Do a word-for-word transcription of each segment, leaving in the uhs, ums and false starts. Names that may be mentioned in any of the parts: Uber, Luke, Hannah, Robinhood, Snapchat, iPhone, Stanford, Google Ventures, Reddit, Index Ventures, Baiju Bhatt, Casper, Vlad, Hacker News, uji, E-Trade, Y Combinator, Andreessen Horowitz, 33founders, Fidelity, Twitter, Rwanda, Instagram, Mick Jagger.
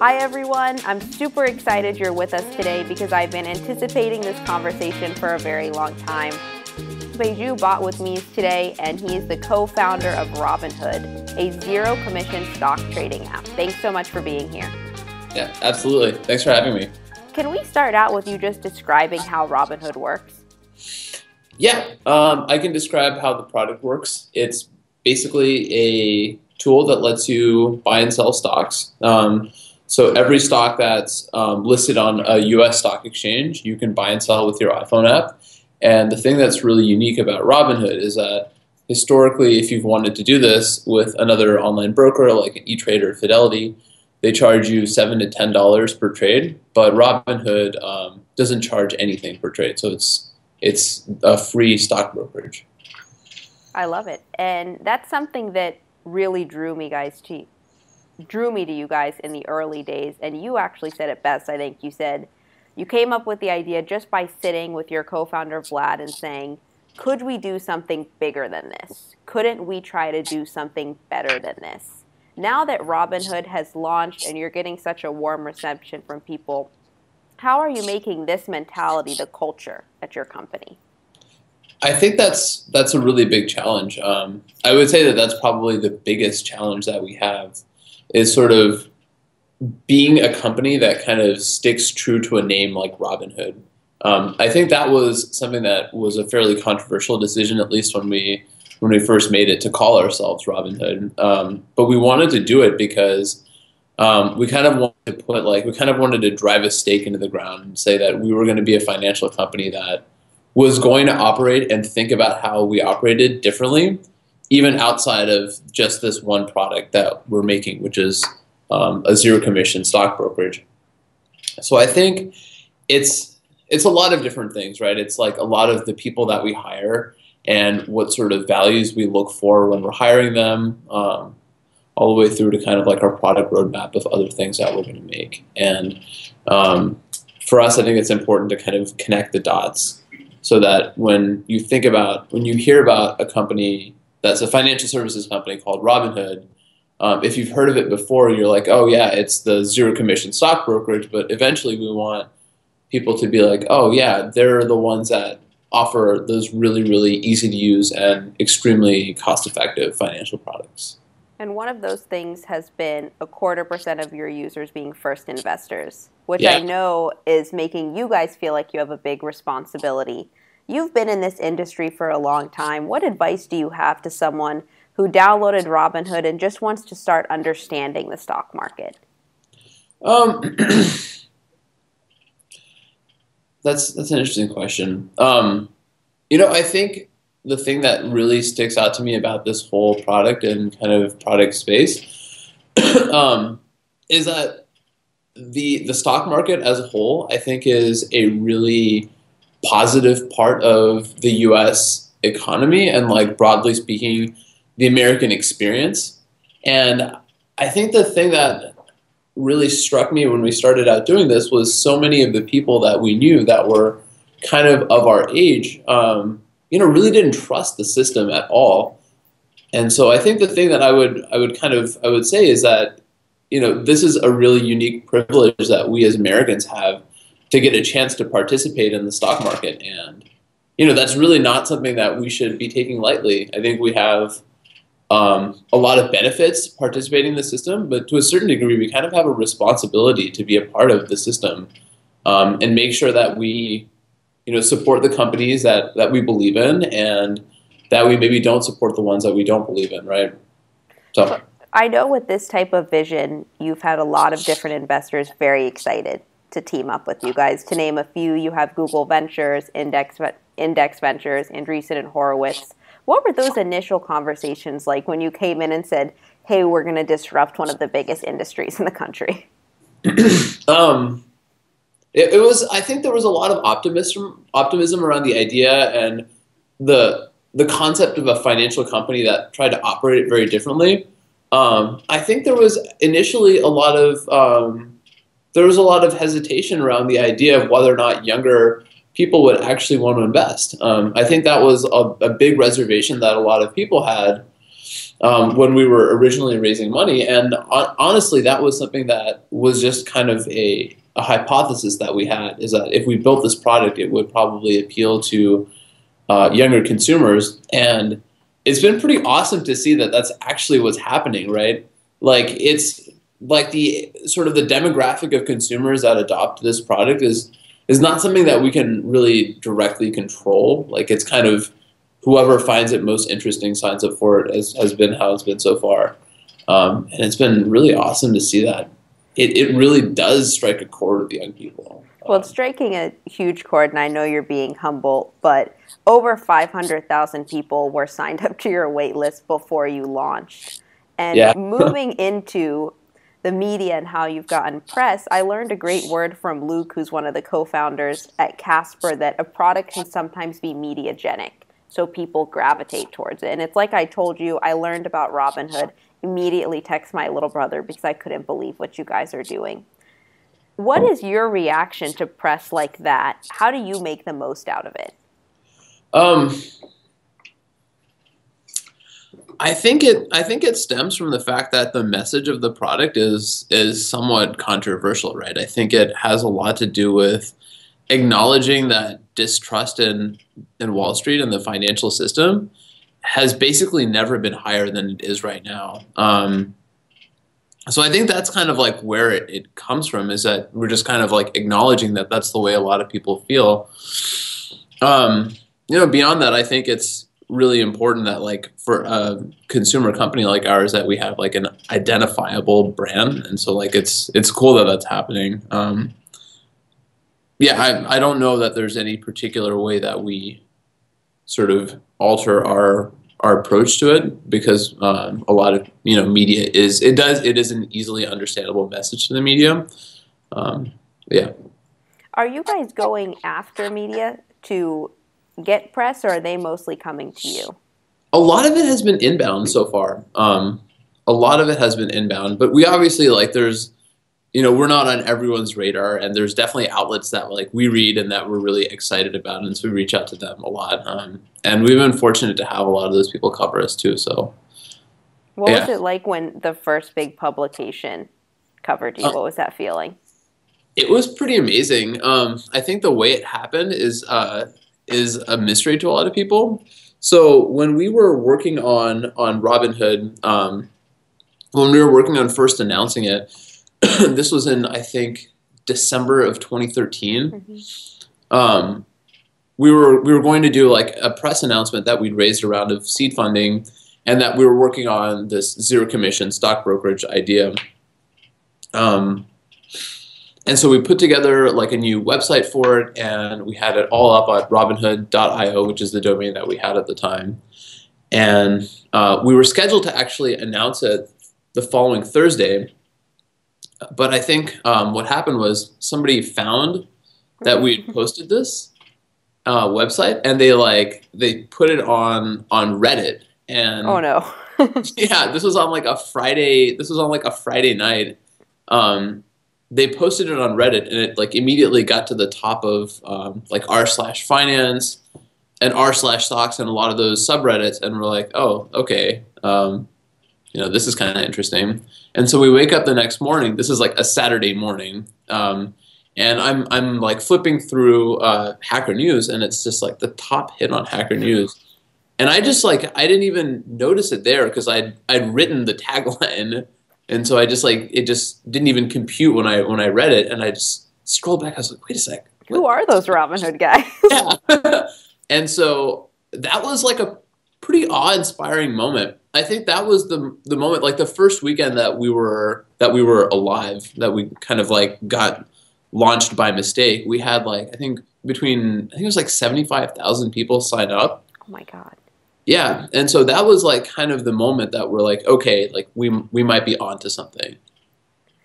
Hi everyone, I'm super excited you're with us today because I've been anticipating this conversation for a very long time. Baiju Bhatt with me today, and he is the co-founder of Robinhood, a zero-commission stock trading app. Thanks so much for being here. Yeah, absolutely. Thanks for having me. Can we start out with you just describing how Robinhood works? Yeah, um, I can describe how the product works. It's basically a tool that lets you buy and sell stocks. Um, so every stock that's um, listed on a U S stock exchange, you can buy and sell with your iPhone app. And the thing that's really unique about Robinhood is that historically, if you've wanted to do this with another online broker like an E-Trade or Fidelity, they charge you seven to ten dollars per trade, but Robinhood um, doesn't charge anything per trade. So it's it's a free stock brokerage. I love it. And that's something that really drew me guys to drew me to you guys in the early days. And you actually said it best, I think. You said you came up with the idea just by sitting with your co-founder Vlad and saying, could we do something bigger than this? Couldn't we try to do something better than this? Now that Robinhood has launched and you're getting such a warm reception from people, how are you making this mentality the culture at your company? I think that's that's a really big challenge. Um, I would say that that's probably the biggest challenge that we have is sort of being a company that kind of sticks true to a name like Robinhood. Um, I think that was something that was a fairly controversial decision, at least when we when we first made it, to call ourselves Robinhood. Um, but we wanted to do it because um, we kind of wanted to put like, we kind of wanted to drive a stake into the ground and say that we were going to be a financial company that was going to operate and think about how we operated differently, even outside of just this one product that we're making, which is um, a zero commission stock brokerage. So I think it's, it's a lot of different things, right? It's like a lot of the people that we hire and what sort of values we look for when we're hiring them, um, all the way through to kind of like our product roadmap of other things that we're going to make. And um, for us, I think it's important to kind of connect the dots so that when you think about, when you hear about a company that's a financial services company called Robinhood, um, if you've heard of it before, you're like, oh yeah, it's the zero commission stock brokerage, but eventually we want people to be like, oh yeah, they're the ones that offer those really, really easy to use and extremely cost-effective financial products. And one of those things has been a quarter percent of your users being first investors, which yeah. I know is making you guys feel like you have a big responsibility. You've been in this industry for a long time. What advice do you have to someone who downloaded Robinhood and just wants to start understanding the stock market? Um. That's that's an interesting question. Um, you know, I think the thing that really sticks out to me about this whole product and kind of product space um, is that the the stock market as a whole, I think, is a really positive part of the U S economy and, like, broadly speaking, the American experience. And I think the thing that really struck me when we started out doing this was so many of the people that we knew that were kind of of our age, um, you know, really didn't trust the system at all. And so I think the thing that I would, I would kind of, I would say is that, you know, this is a really unique privilege that we as Americans have to get a chance to participate in the stock market. And, you know, that's really not something that we should be taking lightly. I think we have Um, a lot of benefits participating in the system, but to a certain degree, we kind of have a responsibility to be a part of the system um, and make sure that we, you know, support the companies that, that we believe in and that we maybe don't support the ones that we don't believe in, right? So I know with this type of vision, you've had a lot of different investors very excited to team up with you guys. To name a few, you have Google Ventures, Index, Index Ventures, Andreessen Horowitz. What were those initial conversations like when you came in and said, hey, we're going to disrupt one of the biggest industries in the country? um, it, it was, I think there was a lot of optimism, optimism around the idea and the, the concept of a financial company that tried to operate it very differently. Um, I think there was initially a lot of, um, there was a lot of hesitation around the idea of whether or not younger people would actually want to invest. Um, I think that was a, a big reservation that a lot of people had. um, when we were originally raising money. And on, honestly, that was something that was just kind of a, a hypothesis that we had, is that if we built this product, it would probably appeal to uh, younger consumers. And it's been pretty awesome to see that that's actually what's happening, right? Like it's like the sort of the demographic of consumers that adopt this product is is not something that we can really directly control. Like it's kind of whoever finds it most interesting signs up for it, as has been how it's been so far. Um, and it's been really awesome to see that. It, it really does strike a chord with young people. Well, it's striking a huge chord, and I know you're being humble, but over five hundred thousand people were signed up to your wait list before you launched. And yeah. Moving into the media and how you've gotten press, I learned a great word from Luke, who's one of the co-founders at Casper, that a product can sometimes be mediagenic, so people gravitate towards it. And it's like I told you, I learned about Robinhood, immediately text my little brother because I couldn't believe what you guys are doing. What is your reaction to press like that? How do you make the most out of it? Um, I think it. I think it stems from the fact that the message of the product is is somewhat controversial, right? I think it has a lot to do with acknowledging that distrust in in Wall Street and the financial system has basically never been higher than it is right now. Um, so I think that's kind of like where it, it comes from, is that we're just kind of like acknowledging that that's the way a lot of people feel. Um, you know, beyond that, I think it's really important that like for a consumer company like ours that we have like an identifiable brand. And so like it's it's cool that that's happening. Um, yeah, I, I don't know that there's any particular way that we sort of alter our our approach to it, because um, a lot of you know media is it does it is an easily understandable message to the media. Um, yeah. Are you guys going after media to get press, or are they mostly coming to you? A lot of it has been inbound so far. Um, a lot of it has been inbound, but we obviously like there's you know we're not on everyone's radar, and there's definitely outlets that like we read and that we're really excited about, and so we reach out to them a lot. Um, and we've been fortunate to have a lot of those people cover us too. So, what yeah. was it like when the first big publication covered you? Uh, what was that feeling? It was pretty amazing. Um, I think the way it happened is uh, is a mystery to a lot of people. So when we were working on on Robinhood, um, when we were working on first announcing it. This was in, I think, December of twenty thirteen. Mm-hmm. um, we were we were going to do like a press announcement that we'd raised a round of seed funding, and that we were working on this zero commission stock brokerage idea. Um, and so we put together like a new website for it, and we had it all up at Robinhood dot i o, which is the domain that we had at the time. And uh, we were scheduled to actually announce it the following Thursday. But I think um, what happened was somebody found that we had posted this uh, website, and they like they put it on on Reddit. And oh no! Yeah, this was on like a Friday. This was on like a Friday night. Um, they posted it on Reddit, and it like immediately got to the top of um, like r slash finance and r slash stocks and a lot of those subreddits, and we're like, oh, okay. Um, You know, this is kind of interesting. And so we wake up the next morning. This is like a Saturday morning, um, and I'm I'm like flipping through uh, Hacker News, and it's just like the top hit on Hacker News, and I just like I didn't even notice it there because I'd I'd written the tagline, and so I just like it just didn't even compute when I when I read it, and I just scrolled back. I was like, wait a sec, what? Who are those Robinhood guys? Yeah, and so that was like a pretty awe-inspiring moment. I think that was the the moment, like the first weekend that we were that we were alive, that we kind of like got launched by mistake. We had like I think between I think it was like seventy-five thousand people sign up. Oh my god. Yeah, and so that was like kind of the moment that we're like, okay, like we we might be onto something.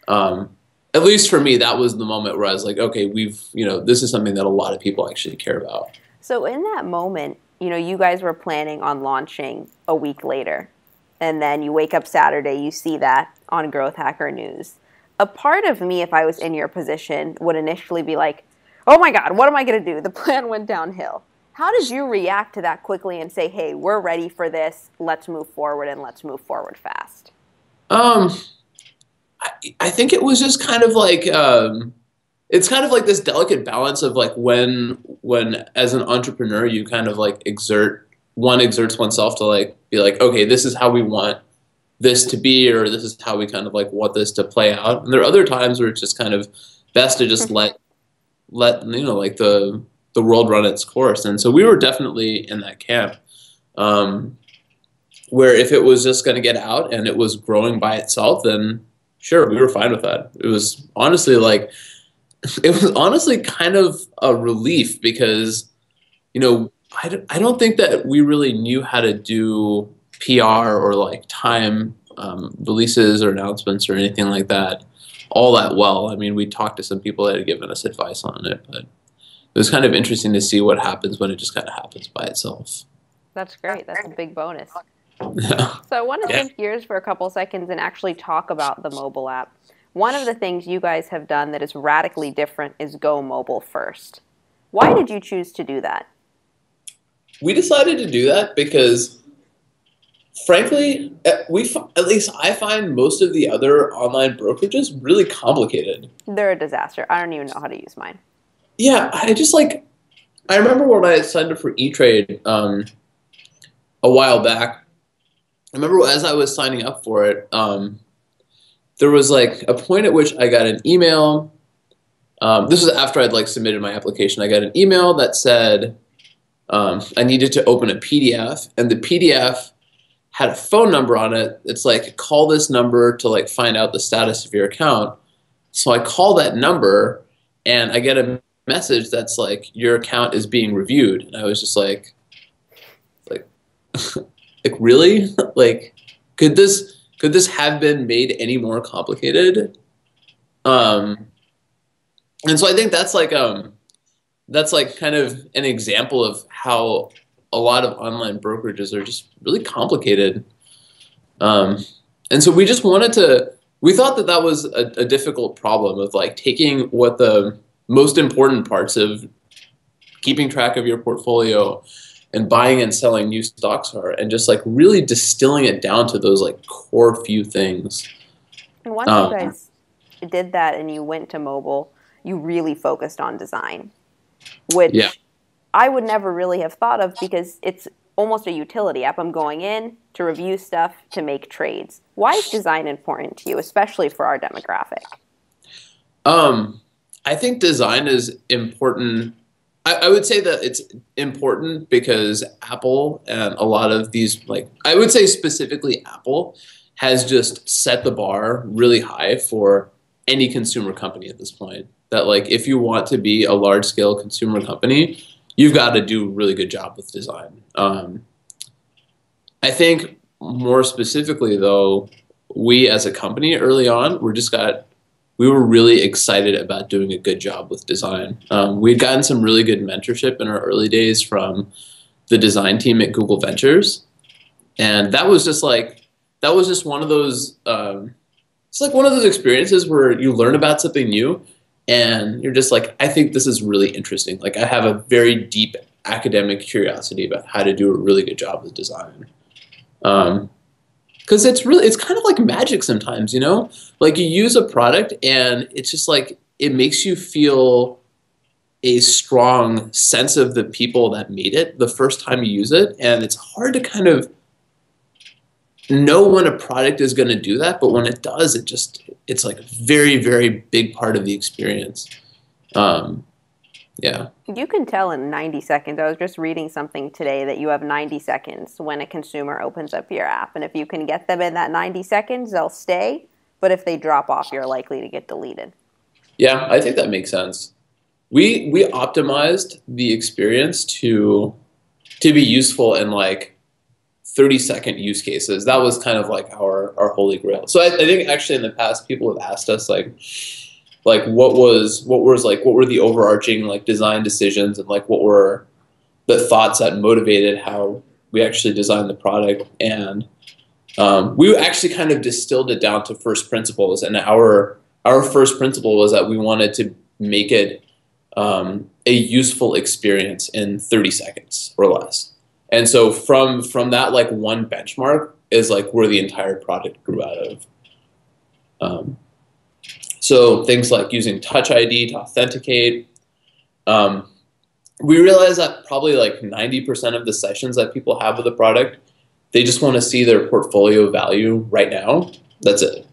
Um, at least for me, that was the moment where I was like, okay, we've you know this is something that a lot of people actually care about. So in that moment, you know, you guys were planning on launching a week later. And then you wake up Saturday, you see that on Growth Hacker News. A part of me, if I was in your position, would initially be like, oh my God, what am I going to do? The plan went downhill. How does you react to that quickly and say, hey, we're ready for this, let's move forward, and let's move forward fast? Um, I, I think it was just kind of like, um, it's kind of like this delicate balance of like when, when as an entrepreneur, you kind of like exert, one exerts oneself to like be like, okay, this is how we want this to be, or this is how we kind of like want this to play out. And there are other times where it's just kind of best to just let, let, you know, like the, the world run its course. And so we were definitely in that camp um, where if it was just going to get out and it was growing by itself, then sure, we were fine with that. It was honestly like, it was honestly kind of a relief because, you know, I don't, I don't think that we really knew how to do P R or like time um, releases or announcements or anything like that all that well. I mean, we talked to some people that had given us advice on it, but it was kind of interesting to see what happens when it just kind of happens by itself. That's great. That's a big bonus. Yeah. So I want to yeah. shift gears for a couple seconds and actually talk about the mobile app. One of the things you guys have done that is radically different is go mobile first. Why did you choose to do that? We decided to do that because, frankly, we at least I find most of the other online brokerages really complicated. They're a disaster. I don't even know how to use mine. Yeah, I just like, I remember when I signed up for E-Trade um, a while back, I remember as I was signing up for it, um, there was like a point at which I got an email, um, this was after I'd like submitted my application, I got an email that said um, I needed to open a P D F, and the P D F had a phone number on it. It's like, call this number to like find out the status of your account. So I call that number, and I get a message that's like, your account is being reviewed. And I was just like, like, like really? Like, could this, could this have been made any more complicated? Um, and so I think that's like, um, that's like kind of an example of how a lot of online brokerages are just really complicated. Um, and so we just wanted to, we thought that that was a, a difficult problem of like taking what the most important parts of keeping track of your portfolio and buying and selling new stocks are, and just like really distilling it down to those like core few things. And once um, you guys did that and you went to mobile, you really focused on design, which yeah. I would never really have thought of because it's almost a utility app. I'm going in to review stuff, to make trades. Why is design important to you, especially for our demographic? Um. I think design is important. I, I would say that it's important because Apple and a lot of these, like, I would say specifically Apple has just set the bar really high for any consumer company at this point. That, like, if you want to be a large-scale consumer company, you've got to do a really good job with design. Um, I think more specifically, though, we as a company early on, we're just got... we were really excited about doing a good job with design. Um, we'd gotten some really good mentorship in our early days from the design team at Google Ventures. And that was just like, that was just one of those, um, it's like one of those experiences where you learn about something new and you're just like, I think this is really interesting. Like I have a very deep academic curiosity about how to do a really good job with design. Um, Because it's really, it's kind of like magic sometimes, you know? Like you use a product and it's just like, it makes you feel a strong sense of the people that made it the first time you use it. And it's hard to kind of know when a product is going to do that. But when it does, it just, it's like a very, very big part of the experience. Um, yeah. You can tell in ninety seconds. I was just reading something today that you have ninety seconds when a consumer opens up your app. And if you can get them in that ninety seconds, they'll stay. But if they drop off, you're likely to get deleted. Yeah, I think that makes sense. We we optimized the experience to to be useful in like thirty second use cases. That was kind of like our, our holy grail. So I, I think actually in the past people have asked us like, Like what was what was like what were the overarching like design decisions and like what were the thoughts that motivated how we actually designed the product, and um, we actually kind of distilled it down to first principles, and our our first principle was that we wanted to make it um, a useful experience in thirty seconds or less. And so from from that like one benchmark is like where the entire product grew out of. Um, so things like using Touch I D to authenticate. Um, we realize that probably like ninety percent of the sessions that people have with the product, they just want to see their portfolio value right now. That's it.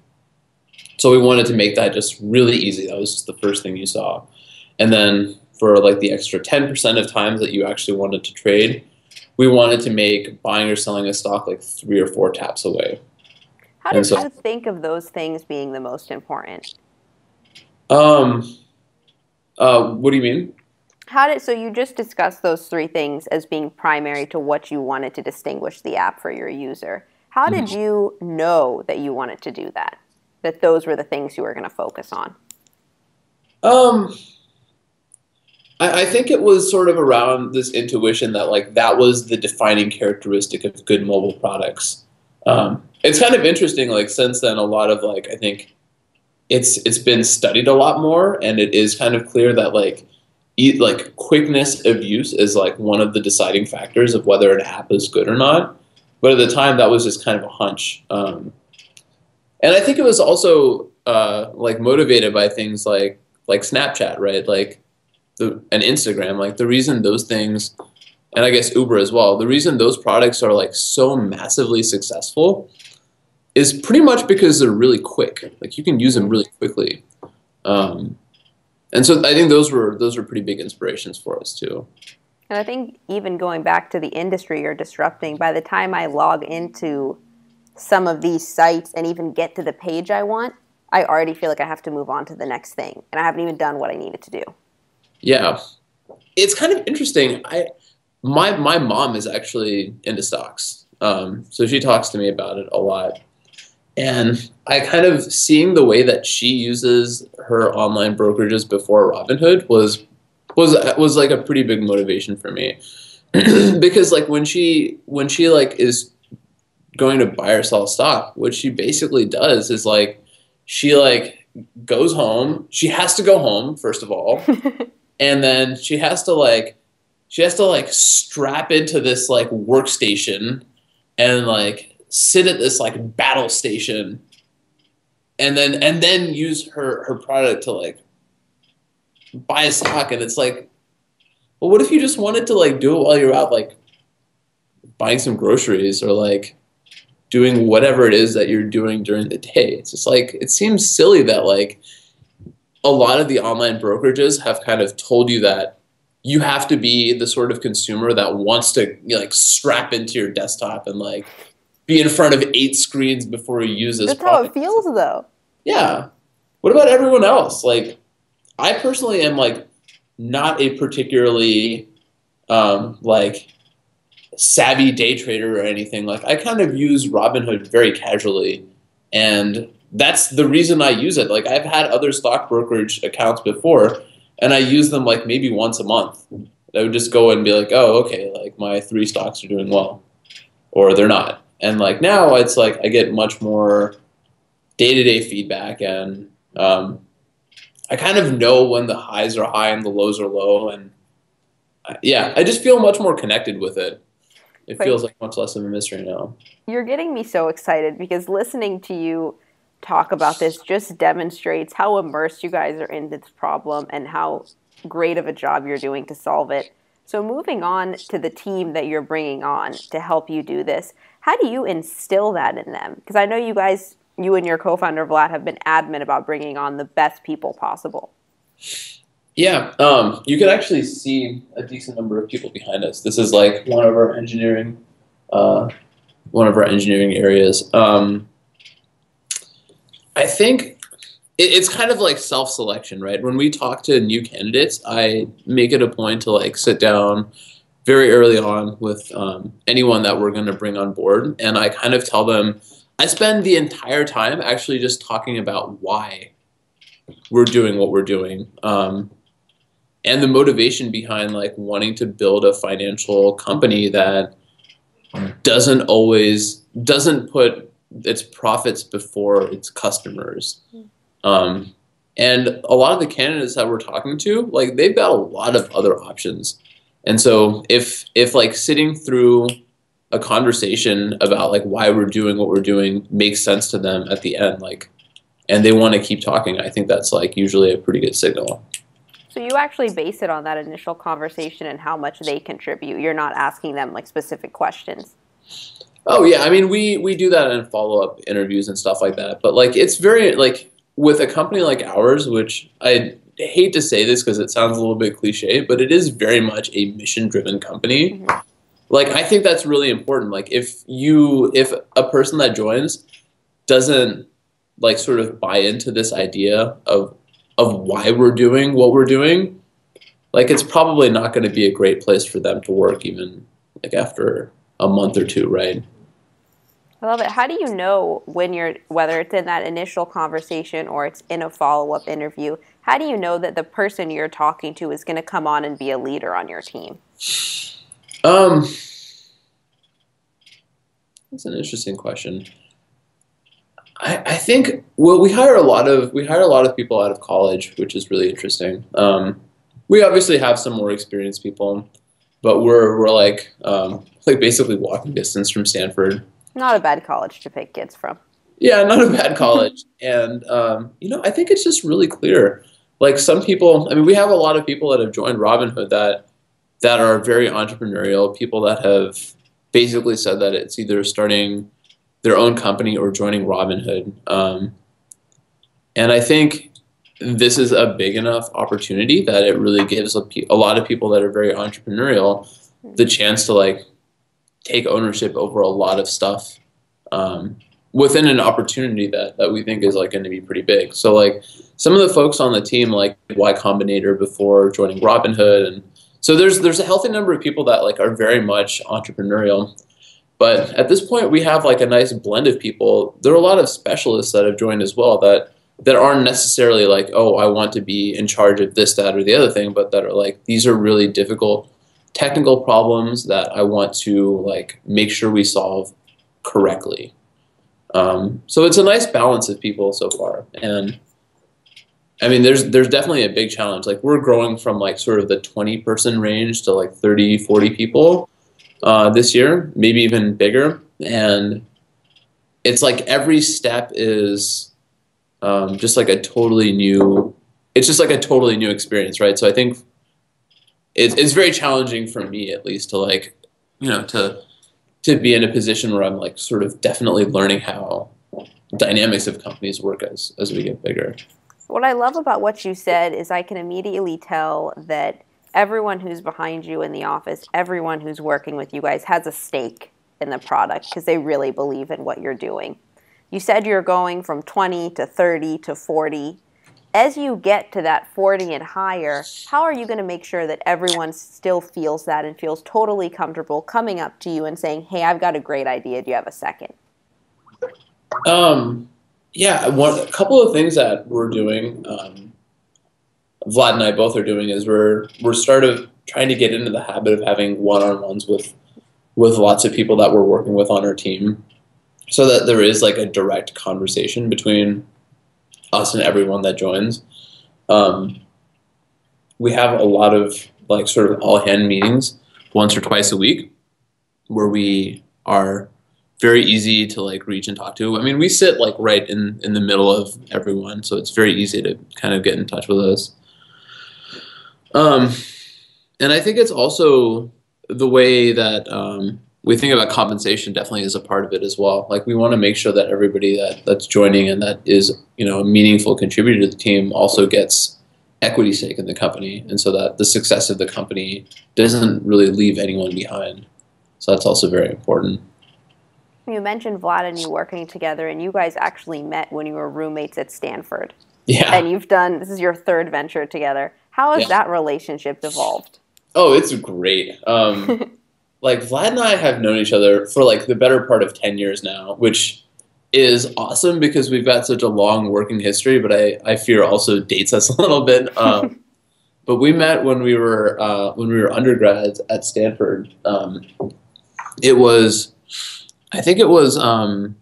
So we wanted to make that just really easy. That was just the first thing you saw. And then for like the extra ten percent of times that you actually wanted to trade, we wanted to make buying or selling a stock like three or four taps away. How do so, you think of those things being the most important? Um, uh, what do you mean? How did, so you just discussed those three things as being primary to what you wanted to distinguish the app for your user. How did mm-hmm. you know that you wanted to do that? That those were the things you were going to focus on? Um, I, I think it was sort of around this intuition that like that was the defining characteristic of good mobile products. Um, it's kind of interesting. Like since then, a lot of like I think it's it's been studied a lot more, and it is kind of clear that like e like quickness of use is like one of the deciding factors of whether an app is good or not. But at the time, that was just kind of a hunch. Um, And I think it was also uh, like motivated by things like like Snapchat, right? Like the and Instagram. Like the reason those things, and I guess Uber as well. The reason those products are like so massively successful is pretty much because they're really quick. Like you can use them really quickly. Um, and so I think those were those were pretty big inspirations for us too. And I think even going back to the industry you're disrupting, by the time I log into some of these sites and even get to the page I want, I already feel like I have to move on to the next thing. And I haven't even done what I needed to do. Yeah. It's kind of interesting. I, my, my mom is actually into stocks. Um, so she talks to me about it a lot. And I kind of seeing the way that she uses her online brokerages before Robinhood was, was, was like a pretty big motivation for me. Because like when she, when she like is going to buy or sell stock, what she basically does is like she like goes home. She has to go home first of all, and then she has to like she has to like strap into this like workstation and like sit at this like battle station, and then and then use her her product to like buy a stock. And it's like, well, what if you just wanted to like do it while you're out like buying some groceries or like doing whatever it is that you're doing during the day? It's just like, it seems silly that like a lot of the online brokerages have kind of told you that you have to be the sort of consumer that wants to, you know, like strap into your desktop and like be in front of eight screens before you use this. That's product. How it feels though. Yeah. What about everyone else? Like I personally am like not a particularly um, like savvy day trader or anything. Like I kind of use Robinhood very casually, and that's the reason I use it. Like I've had other stock brokerage accounts before, and I use them like maybe once a month. I would just go and be like, oh, okay, like my three stocks are doing well, or they're not. And like now it's like I get much more day-to-day feedback, and um, I kind of know when the highs are high and the lows are low, and yeah, I just feel much more connected with it. It but feels like much less of a mystery now. You're getting me so excited because listening to you talk about this just demonstrates how immersed you guys are in this problem and how great of a job you're doing to solve it. So moving on to the team that you're bringing on to help you do this, how do you instill that in them? Because I know you guys, you and your co-founder Vlad, have been adamant about bringing on the best people possible. Yeah, um, you could actually see a decent number of people behind us. This is like one of our engineering, uh, one of our engineering areas. Um, I think it, it's kind of like self-selection, right? When we talk to new candidates, I make it a point to like sit down very early on with um, anyone that we're going to bring on board, and I kind of tell them. I spend the entire time actually just talking about why we're doing what we're doing. Um, and the motivation behind like wanting to build a financial company that doesn't always doesn't put its profits before its customers. Um, And a lot of the candidates that we're talking to, like, they've got a lot of other options. And so if if like sitting through a conversation about like why we're doing what we're doing makes sense to them at the end, like, and they want to keep talking, I think that's like usually a pretty good signal. So you actually base it on that initial conversation and how much they contribute. You're not asking them like specific questions. Oh yeah, I mean we we do that in follow-up interviews and stuff like that. But like it's very like with a company like ours, which I hate to say this because it sounds a little bit cliche, but it is very much a mission-driven company. Mm-hmm. Like I think that's really important. Like if you if a person that joins doesn't like sort of buy into this idea of of why we're doing what we're doing, like it's probably not going to be a great place for them to work even like after a month or two, right? I love it. How do you know when you're, whether it's in that initial conversation or it's in a follow-up interview, how do you know that the person you're talking to is going to come on and be a leader on your team? Um, that's an interesting question. I think well, we hire a lot of we hire a lot of people out of college, which is really interesting. Um, we obviously have some more experienced people, but we're we're like um, like basically walking distance from Stanford. Not a bad college to pick kids from. Yeah, not a bad college, and um, you know, I think it's just really clear. Like some people, I mean, we have a lot of people that have joined Robinhood that that are very entrepreneurial. People that have basically said that it's either starting their own company or joining Robinhood. Um, and I think this is a big enough opportunity that it really gives a, pe a lot of people that are very entrepreneurial the chance to like take ownership over a lot of stuff um, within an opportunity that, that we think is like going to be pretty big. So like some of the folks on the team like Y Combinator before joining Robinhood. And so there's, there's a healthy number of people that like are very much entrepreneurial. But at this point, we have like a nice blend of people. There are a lot of specialists that have joined as well that, that aren't necessarily like, oh, I want to be in charge of this, that, or the other thing, but that are like, these are really difficult technical problems that I want to like make sure we solve correctly. Um, so it's a nice balance of people so far. And I mean, there's, there's definitely a big challenge. Like we're growing from like sort of the twenty person range to like thirty, forty people. Uh, this year, maybe even bigger, and it's like every step is um, just like a totally new. It's just like a totally new experience, right? So I think it, it's very challenging for me, at least, to like, you know, to to be in a position where I'm like sort of definitely learning how dynamics of companies work as as we get bigger. What I love about what you said is I can immediately tell that everyone who's behind you in the office, everyone who's working with you guys has a stake in the product because they really believe in what you're doing. You said you're going from twenty to thirty to forty. As you get to that forty and higher, how are you going to make sure that everyone still feels that and feels totally comfortable coming up to you and saying, hey, I've got a great idea. Do you have a second? Um, yeah, one, a couple of things that we're doing um, Vlad and I both are doing is we're we're sort of trying to get into the habit of having one-on-ones with with lots of people that we're working with on our team, so that there is like a direct conversation between us and everyone that joins. Um, we have a lot of like sort of all-hand meetings once or twice a week, where we are very easy to like reach and talk to. I mean, we sit like right in in the middle of everyone, so it's very easy to kind of get in touch with us. Um, and I think it's also the way that um, we think about compensation definitely is a part of it as well. Like we want to make sure that everybody that, that's joining and that is, you know, a meaningful contributor to the team also gets equity stake in the company, and so that the success of the company doesn't really leave anyone behind. So that's also very important. You mentioned Vlad and you working together, and you guys actually met when you were roommates at Stanford. Yeah. And you've done, this is your third venture together. How has yeah. that relationship evolved? Oh, it's great. Um, like Vlad and I have known each other for like the better part of ten years now, which is awesome because we've got such a long working history, but I, I fear also dates us a little bit. Um, but we met when we were, uh, when we were undergrads at Stanford. Um, it was, I think it was um,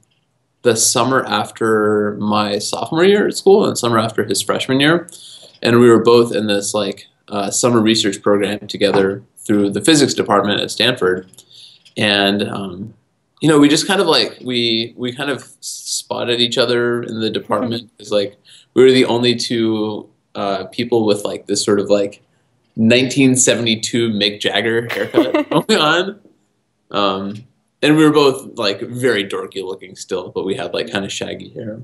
the summer after my sophomore year at school and the summer after his freshman year. And we were both in this like uh, summer research program together through the physics department at Stanford. And, um, you know, we just kind of like, we, we kind of spotted each other in the department. It's like, we were the only two uh, people with like this sort of like nineteen seventy-two Mick Jagger haircut going on. Um, and we were both like very dorky looking still, but we had like kind of shaggy hair.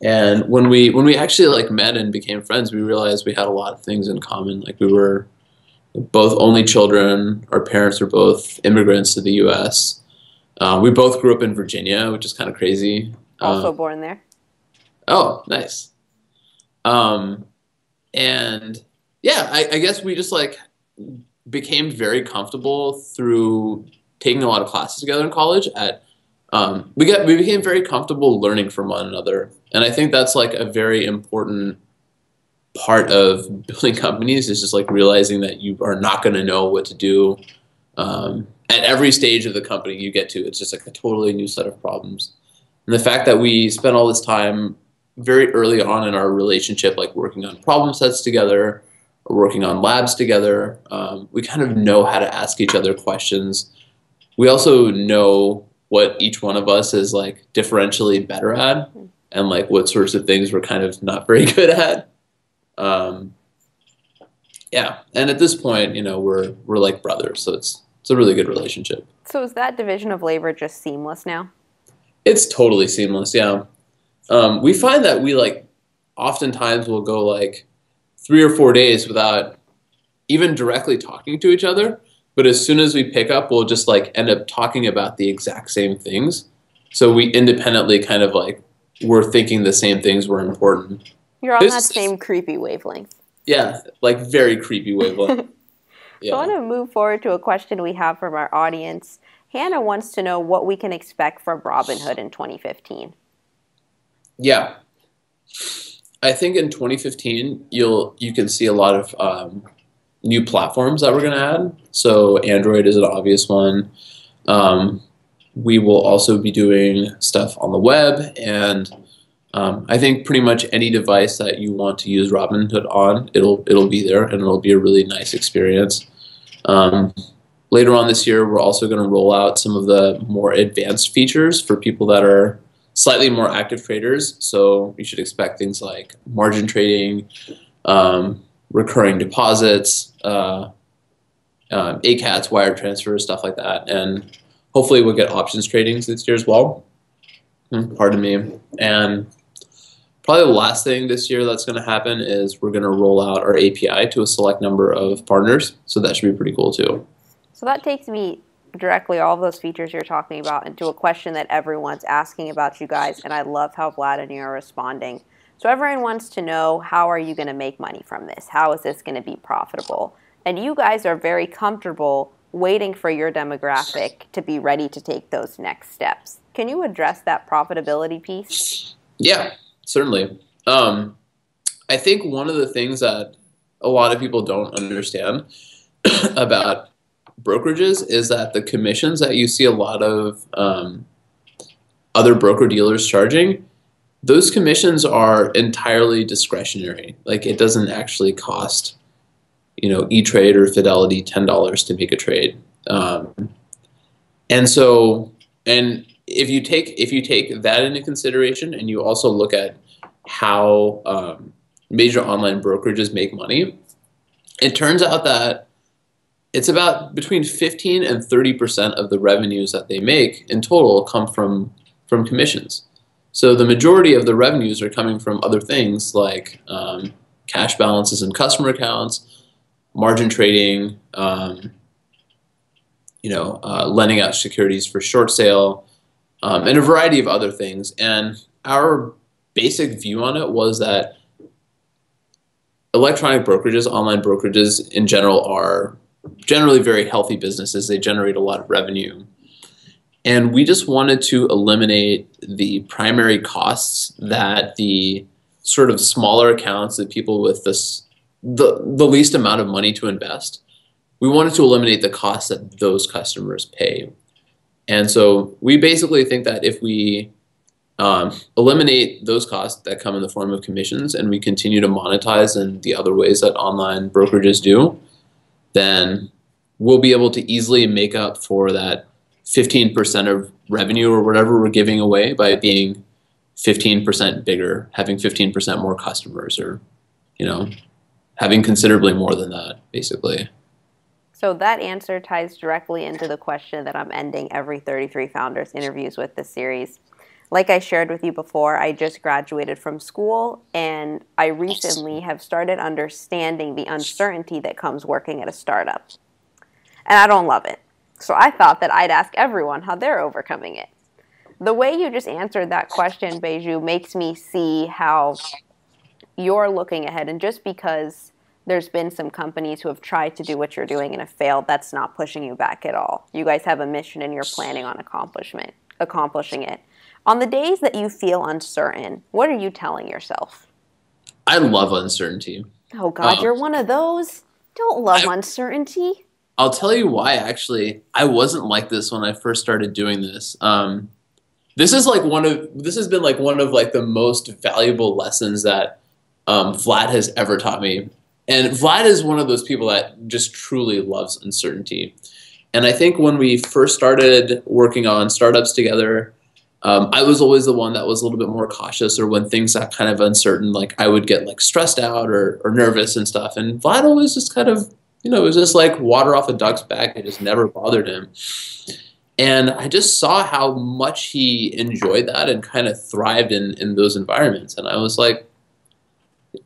And when we when we actually like met and became friends, we realized we had a lot of things in common. Like we were both only children. Our parents were both immigrants to the U S Uh, we both grew up in Virginia, which is kind of crazy. Also uh, born there. Oh, nice. Um, and yeah, I, I guess we just like became very comfortable through taking a lot of classes together in college. At um, we got we became very comfortable learning from one another, and I think that's like a very important part of building companies is just like realizing that you are not going to know what to do um, at every stage of the company you get to. It's just like a totally new set of problems. And the fact that we spent all this time very early on in our relationship, like working on problem sets together, or working on labs together, um, we kind of know how to ask each other questions. We also know what each one of us is like differentially better at, and like what sorts of things we're kind of not very good at. Um, yeah, and at this point, you know, we're we're like brothers, so it's it's a really good relationship. So is that division of labor just seamless now? It's totally seamless, yeah. Um, we find that we like oftentimes will go like three or four days without even directly talking to each other. But as soon as we pick up, we'll just like end up talking about the exact same things. So we independently kind of like we're thinking the same things were important. You're on it's, that same creepy wavelength. Yeah, like very creepy wavelength. Yeah. So I want to move forward to a question we have from our audience. Hannah wants to know what we can expect from Robinhood in twenty fifteen. Yeah, I think in twenty fifteen you'll you can see a lot of um, new platforms that we're going to add. So Android is an obvious one. Um, we will also be doing stuff on the web, and um, I think pretty much any device that you want to use Robinhood on, it'll it'll be there, and it'll be a really nice experience. Um, later on this year, we're also going to roll out some of the more advanced features for people that are slightly more active traders, so you should expect things like margin trading, um, recurring deposits, uh, uh, A CATS, wire transfers, stuff like that. And hopefully we'll get options trading this year as well. Pardon me. And probably the last thing this year that's going to happen is we're going to roll out our A P I to a select number of partners, so that should be pretty cool too. So that takes me directly all those features you're talking about into a question that everyone's asking about you guys, and I love how Vlad and you are responding. So everyone wants to know, how are you going to make money from this? How is this going to be profitable? And you guys are very comfortable waiting for your demographic to be ready to take those next steps. Can you address that profitability piece? Yeah, certainly. Um, I think one of the things that a lot of people don't understand about brokerages is that the commissions that you see a lot of um, other broker-dealers charging, those commissions are entirely discretionary. Like, it doesn't actually cost, you know, E-Trade or Fidelity ten dollars to make a trade. Um, and so, and if you take if you take that into consideration, and you also look at how um, major online brokerages make money, it turns out that it's about between fifteen and thirty percent of the revenues that they make in total come from from commissions. So the majority of the revenues are coming from other things like um, cash balances and customer accounts, margin trading, um, you know, uh, lending out securities for short sale, um, and a variety of other things. And our basic view on it was that electronic brokerages, online brokerages in general, are generally very healthy businesses. They generate a lot of revenue. And we just wanted to eliminate the primary costs that the sort of smaller accounts, that people with this, the, the least amount of money to invest, we wanted to eliminate the costs that those customers pay. And so we basically think that if we um, eliminate those costs that come in the form of commissions, and we continue to monetize in the other ways that online brokerages do, then we'll be able to easily make up for that fifteen percent of revenue or whatever we're giving away by being fifteen percent bigger, having fifteen percent more customers, or, you know, having considerably more than that, basically. So that answer ties directly into the question that I'm ending every thirty-three founders interviews with this series. Like I shared with you before, I just graduated from school, and I recently have started understanding the uncertainty that comes working at a startup. And I don't love it. So I thought that I'd ask everyone how they're overcoming it. The way you just answered that question, Baiju, makes me see how you're looking ahead, and just because there's been some companies who have tried to do what you're doing and have failed, that's not pushing you back at all. You guys have a mission and you're planning on accomplishment, accomplishing it. On the days that you feel uncertain, what are you telling yourself? I love uncertainty. Oh, God, um, you're one of those. Don't love I, uncertainty. I'll tell you why, actually. I wasn't like this when I first started doing this. Um, this is like one of, this has been like one of like the most valuable lessons that um, Vlad has ever taught me. And Vlad is one of those people that just truly loves uncertainty. And I think when we first started working on startups together, um, I was always the one that was a little bit more cautious, or when things got kind of uncertain, like I would get like stressed out or, or nervous and stuff. And Vlad always just kind of, you know, it was just like water off a duck's back. It just never bothered him. And I just saw how much he enjoyed that and kind of thrived in, in those environments. And I was like,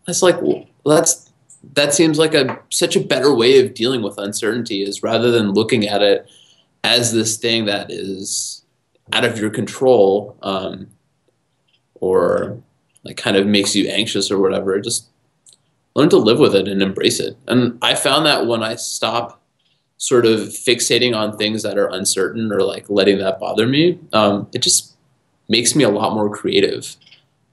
that's like, well, that's, that seems like a such a better way of dealing with uncertainty, is rather than looking at it as this thing that is out of your control, um, or like kind of makes you anxious or whatever. Just learn to live with it and embrace it. And I found that when I stop sort of fixating on things that are uncertain or like letting that bother me, um, it just makes me a lot more creative.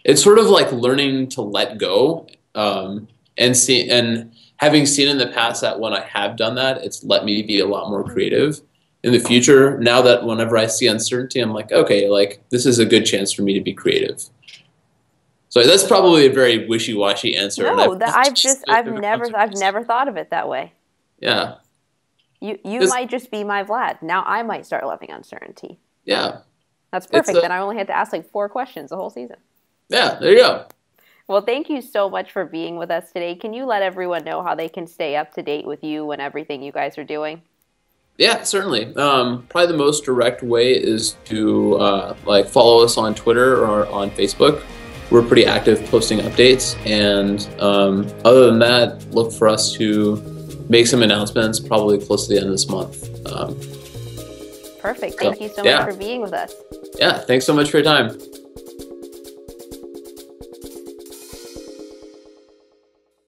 It's sort of like learning to let go, um, And see, and having seen in the past that when I have done that, it's let me be a lot more creative in the future. Now that whenever I see uncertainty, I'm like, okay, like this is a good chance for me to be creative. So that's probably a very wishy-washy answer. No, that I've just, I've never, I've never thought of it that way. Yeah. You, you might just be my Vlad. Now I might start loving uncertainty. Yeah. That's perfect. Then I only had to ask like four questions the whole season. Yeah, there you go. Well, thank you so much for being with us today. Can you let everyone know how they can stay up to date with you and everything you guys are doing? Yeah, certainly. Um, probably the most direct way is to uh, like follow us on Twitter or on Facebook. We're pretty active posting updates. And um, other than that, look for us to make some announcements probably close to the end of this month. Um, Perfect. Thank so, you so yeah. much for being with us. Yeah, thanks so much for your time.